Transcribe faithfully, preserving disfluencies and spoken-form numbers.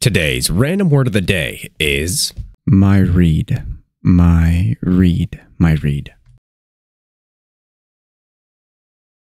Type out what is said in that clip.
Today's random word of the day is Mairéad. Mairéad. Mairéad.